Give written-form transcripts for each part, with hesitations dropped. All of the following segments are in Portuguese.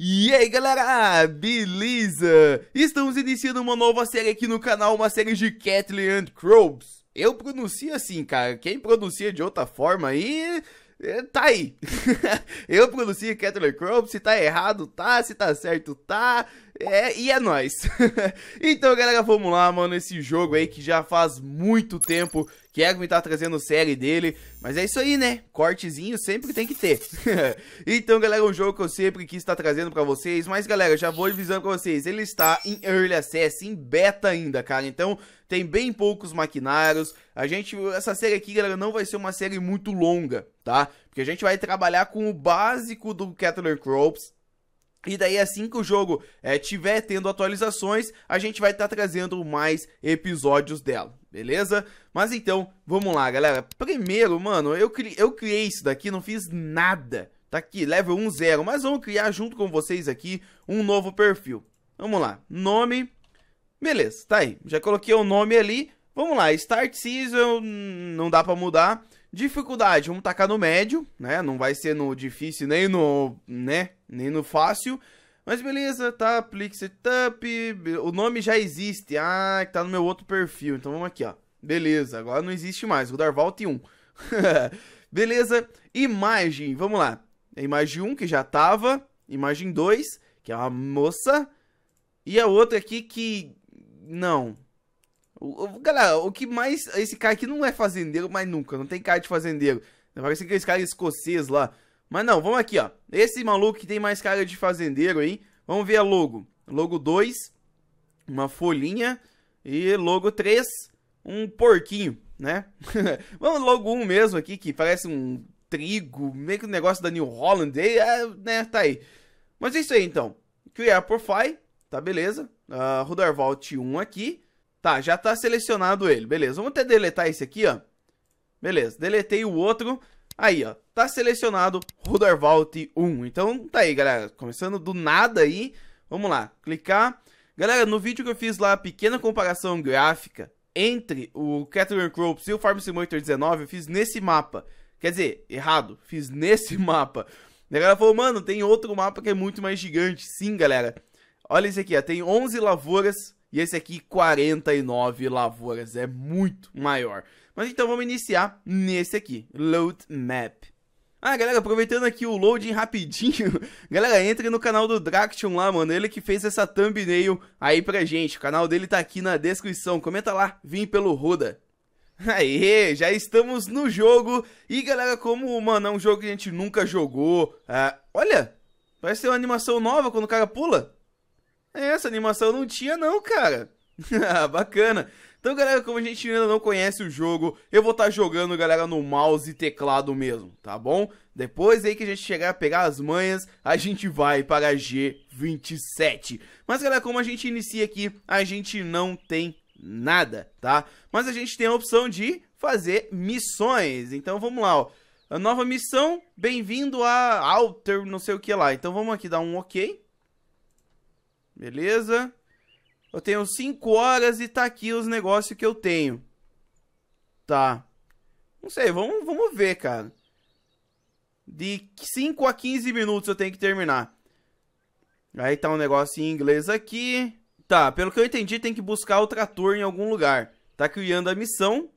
E aí galera, beleza? Estamos iniciando uma nova série aqui no canal, uma série de Cattle and Crops. Eu pronuncio assim, cara, quem pronuncia de outra forma aí, tá aí. Eu pronuncio Cattle and Crops, se tá errado tá, se tá certo tá, e é nóis. Então galera, vamos lá, mano, esse jogo aí que já faz muito tempo que é que me tá trazendo série dele, mas é isso aí, né? Cortezinho sempre tem que ter. Então, galera, é um jogo que eu sempre quis estar trazendo pra vocês, mas, galera, já vou avisando pra vocês, ele está em Early Access, em beta ainda, cara, então tem bem poucos maquinários. A gente, essa série aqui, galera, não vai ser uma série muito longa, tá? Porque a gente vai trabalhar com o básico do Cattle and Crops. E daí assim que o jogo tiver tendo atualizações, a gente vai estar trazendo mais episódios dela, beleza? Mas então, vamos lá galera. Primeiro, mano, eu criei isso daqui, não fiz nada. Tá aqui, level 10, mas vamos criar junto com vocês aqui um novo perfil. Vamos lá, nome, beleza, tá aí, já coloquei o nome ali. Vamos lá, Start Season, não dá pra mudar. Dificuldade, vamos tacar no médio, né? Não vai ser no difícil nem no, né? Nem no fácil. Mas beleza, tá? Aplique Setup. O nome já existe. Ah, que tá no meu outro perfil. Então vamos aqui, ó. Beleza, agora não existe mais. Rudarvalte 1. Beleza. Imagem, vamos lá. Imagem 1 que já tava. Imagem 2, que é uma moça. E a outra aqui que... não. Galera, o que mais... esse cara aqui não é fazendeiro, mas nunca. Não tem cara de fazendeiro. Parece que esse cara é escocês lá. Mas não, vamos aqui, ó. Esse maluco que tem mais cara de fazendeiro aí. Vamos ver a logo. Logo 2. Uma folhinha. E logo 3. Um porquinho, né? Vamos logo 1 mesmo aqui, que parece um trigo. Meio que um negócio da New Holland. Né, tá aí. Mas é isso aí, então. Criar profile. Tá, beleza. Rudarvalte 1 aqui. Tá, já tá selecionado ele, beleza. Vamos até deletar esse aqui, ó. Beleza, deletei o outro. Aí, ó, tá selecionado Rudarvalte 1. Então, tá aí, galera. Começando do nada aí. Vamos lá, clicar. Galera, no vídeo que eu fiz lá, a pequena comparação gráfica entre o Cattle and Crops e o Farm Simulator 19, eu fiz nesse mapa. Quer dizer, errado, fiz nesse mapa. A galera falou, mano, tem outro mapa que é muito mais gigante. Sim, galera. Olha esse aqui, ó, tem 11 lavouras. E esse aqui, 49 lavouras, é muito maior. Mas então vamos iniciar nesse aqui, Load Map. Ah, galera, aproveitando aqui o loading rapidinho, galera, entre no canal do Drakton lá, mano, ele que fez essa thumbnail aí pra gente. O canal dele tá aqui na descrição, comenta lá, vim pelo Ruda. Aê, já estamos no jogo. E galera, como, mano, é um jogo que a gente nunca jogou, olha, parece ser uma animação nova quando o cara pula. Essa animação não tinha não, cara. Bacana. Então, galera, como a gente ainda não conhece o jogo, eu vou estar jogando, galera, no mouse e teclado mesmo, tá bom? Depois aí que a gente chegar a pegar as manhas, a gente vai para a G27. Mas, galera, como a gente inicia aqui, a gente não tem nada, tá? Mas a gente tem a opção de fazer missões. Então, vamos lá, ó. A nova missão, bem-vindo a Alter, não sei o que lá. Então, vamos aqui dar um ok. Beleza? Eu tenho 5 horas e tá aqui os negócios que eu tenho. Tá. Não sei, vamos ver, cara. De 5 a 15 minutos eu tenho que terminar. Aí tá um negócio em inglês aqui. Tá, pelo que eu entendi, tem que buscar o trator em algum lugar. Tá criando a missão.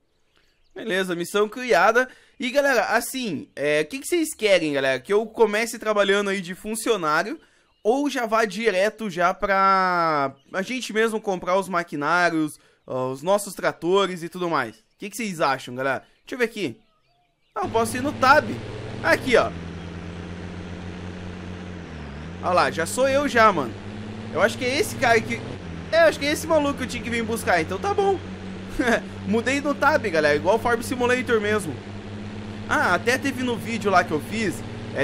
Beleza, missão criada. E, galera, assim, o que vocês querem, galera? Que eu comece trabalhando aí de funcionário... ou já vá direto já pra a gente mesmo comprar os maquinários, os nossos tratores e tudo mais. O que vocês acham, galera? Deixa eu ver aqui. Ah, eu posso ir no tab. Aqui, ó. Olha lá, já sou eu já, mano. Eu acho que é esse cara que... eu acho que é esse maluco que eu tinha que vir buscar, então tá bom. Mudei no tab, galera, igual o Farm Simulator mesmo. Ah, até teve no vídeo lá que eu fiz...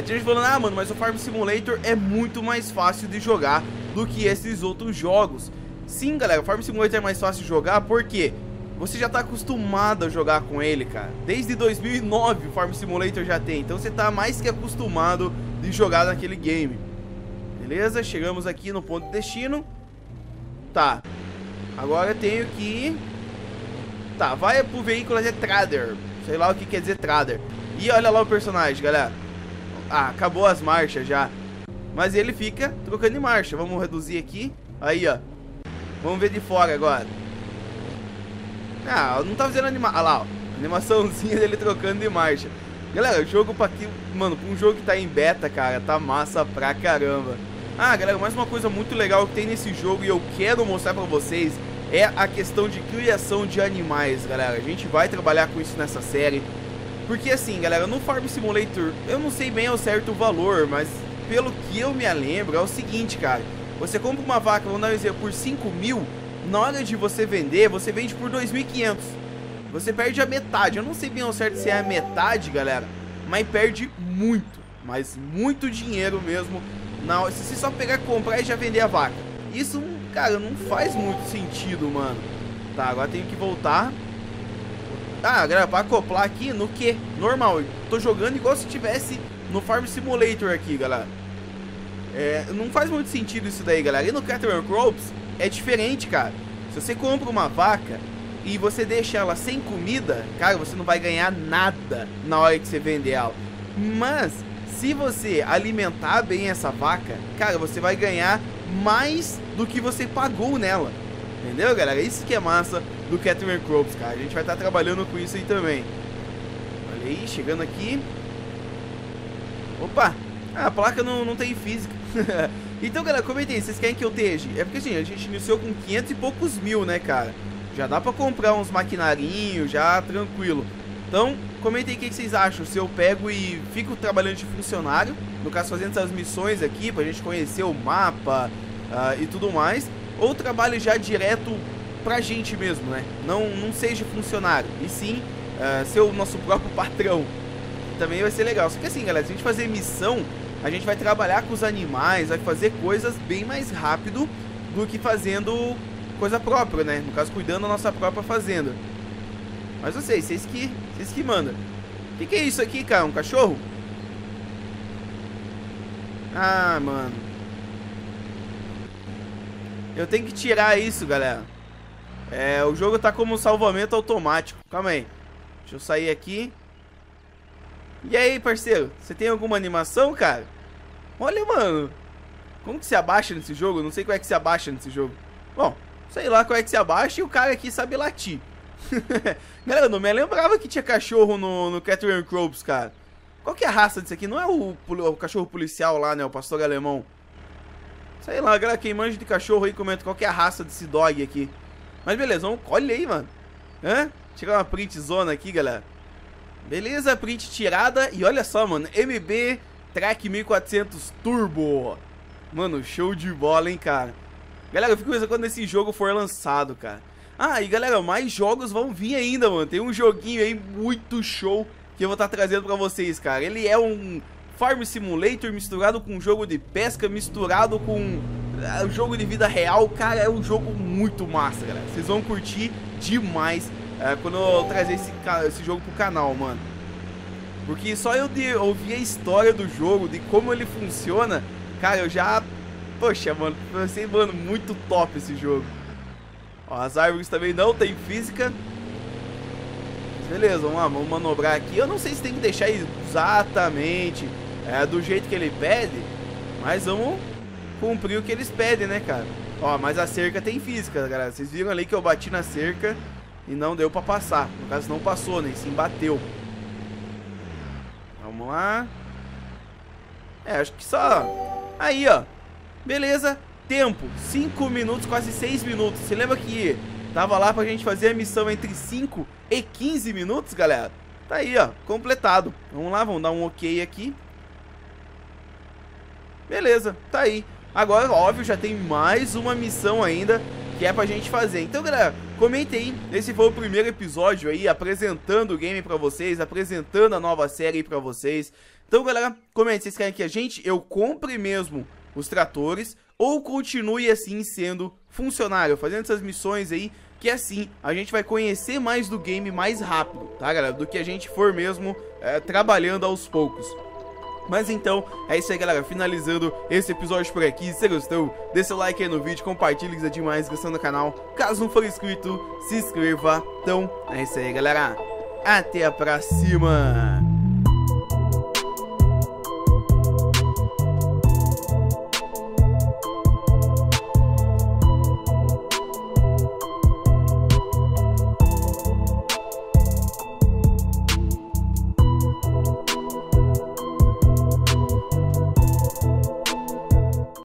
tinha gente falando, ah, mano, mas o Farm Simulator é muito mais fácil de jogar do que esses outros jogos. Sim, galera, o Farm Simulator é mais fácil de jogar porque você já tá acostumado a jogar com ele, cara. Desde 2009 o Farm Simulator já tem, então você tá mais que acostumado de jogar naquele game. Beleza, chegamos aqui no ponto de destino. Tá, agora eu tenho que... tá, vai pro veículo de Trader, sei lá o que quer dizer Trader. E olha lá o personagem, galera. Ah, acabou as marchas já. Mas ele fica trocando de marcha. Vamos reduzir aqui. Aí, ó. Vamos ver de fora agora. Ah, não tá fazendo animação. Ah lá, ó. Animaçãozinha dele trocando de marcha. Galera, o jogo pra aqui... Mano, pra um jogo que tá em beta, cara, tá massa pra caramba. Ah, galera, mais uma coisa muito legal que tem nesse jogo e eu quero mostrar pra vocês... é a questão de criação de animais, galera. A gente vai trabalhar com isso nessa série. Porque assim, galera, no Farm Simulator, eu não sei bem ao certo o valor, mas pelo que eu me lembro, é o seguinte, cara. Você compra uma vaca, vamos dar um exemplo, por 5.000. Na hora de você vender, você vende por 2.500. Você perde a metade. Eu não sei bem ao certo se é a metade, galera, mas perde muito, mas muito dinheiro mesmo. Não, se você só pegar, comprar e já vender a vaca. Isso, cara, não faz muito sentido, mano. Tá, agora tenho que voltar. Ah, gravar, acoplar aqui no que? Normal, eu tô jogando igual se tivesse no Farm Simulator aqui, galera. É, não faz muito sentido isso daí, galera. E no Cattle and Crops é diferente, cara. Se você compra uma vaca e você deixa ela sem comida, cara, você não vai ganhar nada na hora que você vender ela. Mas, se você alimentar bem essa vaca, cara, você vai ganhar mais do que você pagou nela. Entendeu, galera? Isso que é massa do Cattle and Crops, cara. A gente vai estar trabalhando com isso aí também. Olha aí, chegando aqui. Opa! Ah, a placa não tem física. Então, galera, comentem, vocês querem que eu esteja? É porque, gente, a gente iniciou com 500 e poucos mil, né, cara? Já dá pra comprar uns maquinarinhos, já tranquilo. Então, comentem o que vocês acham. Se eu pego e fico trabalhando de funcionário, no caso fazendo essas missões aqui pra gente conhecer o mapa e tudo mais, ou trabalho já direto pra gente mesmo, né? Não seja funcionário, e sim ser o nosso próprio patrão. Também vai ser legal. Só que assim, galera, se a gente fazer missão, a gente vai trabalhar com os animais, vai fazer coisas bem mais rápido do que fazendo coisa própria, né? No caso, cuidando da nossa própria fazenda. Mas eu sei, vocês que mandam. O que é isso aqui, cara? Um cachorro? Ah, mano. Eu tenho que tirar isso, galera. É, o jogo tá como um salvamento automático. Calma aí. Deixa eu sair aqui. E aí, parceiro? Você tem alguma animação, cara? Olha, mano. Como que se abaixa nesse jogo? Eu não sei como é que se abaixa nesse jogo. Bom, sei lá como é que se abaixa e o cara aqui sabe latir. Galera, eu não me lembrava que tinha cachorro no Cattle and Crops, cara. Qual que é a raça disso aqui? Não é o cachorro policial lá, né? O pastor alemão. Sei lá, galera, quem manja de cachorro aí comenta qual que é a raça desse dog aqui. Mas beleza, vamos... Olha aí, mano. Hã? Tirar uma print zona aqui, galera. Beleza, print tirada. E olha só, mano, MB Track 1400 Turbo. Mano, show de bola, hein, cara. Galera, eu fico pensando quando esse jogo for lançado, cara. Ah, e galera, mais jogos vão vir ainda, mano. Tem um joguinho aí muito show que eu vou estar trazendo pra vocês, cara. Ele é um Farm Simulator misturado com um jogo de pesca, misturado com um jogo de vida real. Cara, é um jogo muito massa, galera. Vocês vão curtir demais quando eu trazer esse jogo pro canal, mano. Porque só eu de ouvir a história do jogo, de como ele funciona, cara, eu já... Poxa, mano, pensei, mano, muito top esse jogo. Ó, as árvores também não tem física. Beleza, vamos lá, vamos manobrar aqui. Eu não sei se tem que deixar exatamente do jeito que ele pede, mas vamos cumprir o que eles pedem, né, cara? Ó, mas a cerca tem física, galera. Vocês viram ali que eu bati na cerca e não deu pra passar. No caso, não passou, né? Sim, bateu. Vamos lá. É, acho que só... Aí, ó. Beleza. Tempo, 5 minutos, quase 6 minutos. Você lembra que tava lá pra gente fazer a missão entre 5 e 15 minutos, galera? Tá aí, ó, completado. Vamos lá, vamos dar um ok aqui. Beleza, tá aí. Agora, óbvio, já tem mais uma missão ainda que é pra gente fazer. Então, galera, comentem aí. Esse foi o primeiro episódio aí, apresentando o game pra vocês, apresentando a nova série aí pra vocês. Então, galera, comentem, vocês querem que a gente, eu compre mesmo os tratores... ou continue assim sendo funcionário, fazendo essas missões aí, que assim a gente vai conhecer mais do game mais rápido, tá, galera? Do que a gente for mesmo trabalhando aos poucos. Mas então, é isso aí, galera. Finalizando esse episódio por aqui. Se você gostou, deixa o like aí no vídeo, compartilha, é demais, gostando do canal. Caso não for inscrito, se inscreva. Então, é isso aí, galera. Até a próxima!